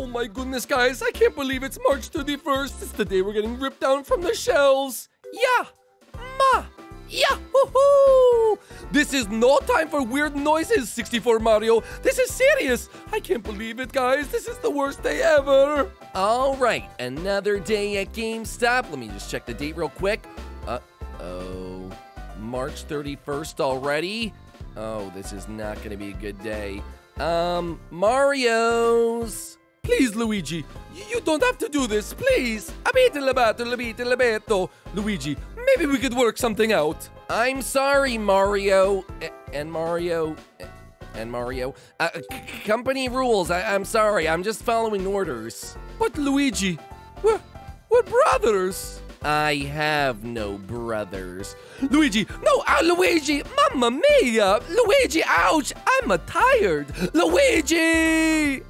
Oh my goodness, guys, I can't believe it's March 31st. It's the day we're getting ripped down from the shelves. Yeah, ma, yahoo! This is no time for weird noises, 64 Mario. This is serious. I can't believe it, guys. This is the worst day ever. All right, another day at GameStop. Let me just check the date real quick. Uh-oh, March 31st already? Oh, this is not gonna be a good day. Mario's. Please, Luigi, you don't have to do this, please. Luigi, maybe we could work something out. I'm sorry, Mario. And Mario. Company rules, I'm sorry. I'm just following orders. But, Luigi, we're brothers. I have no brothers. Luigi, no, Luigi, mamma mia. Luigi, ouch, I'm tired. Luigi!